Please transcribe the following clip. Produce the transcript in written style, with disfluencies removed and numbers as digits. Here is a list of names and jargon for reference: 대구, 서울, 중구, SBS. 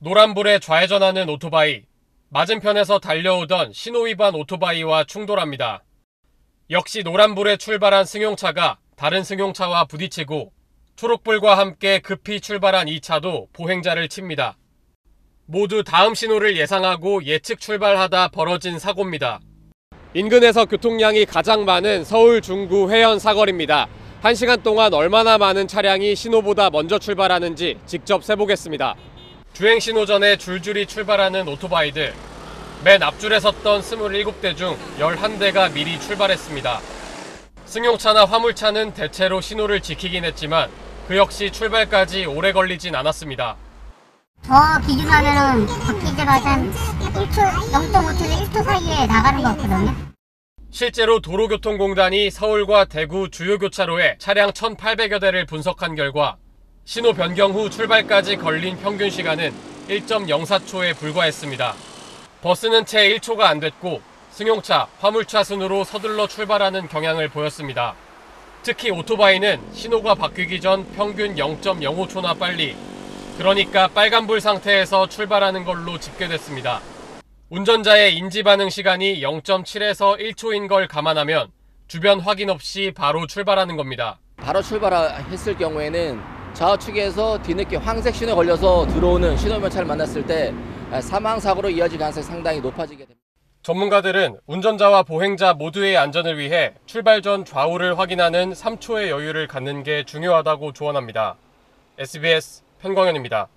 노란불에 좌회전하는 오토바이, 맞은편에서 달려오던 신호위반 오토바이와 충돌합니다. 역시 노란불에 출발한 승용차가 다른 승용차와 부딪히고 초록불과 함께 급히 출발한 2차도 보행자를 칩니다. 모두 다음 신호를 예상하고 예측 출발하다 벌어진 사고입니다. 인근에서 교통량이 가장 많은 서울 중구 회현 사거리입니다. 1시간 동안 얼마나 많은 차량이 신호보다 먼저 출발하는지 직접 세보겠습니다. 주행 신호 전에 줄줄이 출발하는 오토바이들. 맨 앞줄에 섰던 27대 중 11대가 미리 출발했습니다. 승용차나 화물차는 대체로 신호를 지키긴 했지만 그 역시 출발까지 오래 걸리진 않았습니다. 저 기준하면은 바퀴즈가 한 0.5초에서 1초 사이에 나가는 것 같거든요. 실제로 도로교통공단이 서울과 대구 주요 교차로에 차량 1,800여 대를 분석한 결과 신호 변경 후 출발까지 걸린 평균 시간은 1.04초에 불과했습니다. 버스는 채 1초가 안 됐고 승용차, 화물차 순으로 서둘러 출발하는 경향을 보였습니다. 특히 오토바이는 신호가 바뀌기 전 평균 0.05초나 빨리, 그러니까 빨간불 상태에서 출발하는 걸로 집계됐습니다. 운전자의 인지 반응 시간이 0.7에서 1초인 걸 감안하면 주변 확인 없이 바로 출발하는 겁니다. 바로 출발했을 경우에는 좌우측에서 뒤늦게 황색 신호에 걸려서 들어오는 신호열차를 만났을 때 사망사고로 이어질 가능성이 상당히 높아지게 됩니다. 전문가들은 운전자와 보행자 모두의 안전을 위해 출발 전 좌우를 확인하는 3초의 여유를 갖는 게 중요하다고 조언합니다. SBS 편광현입니다.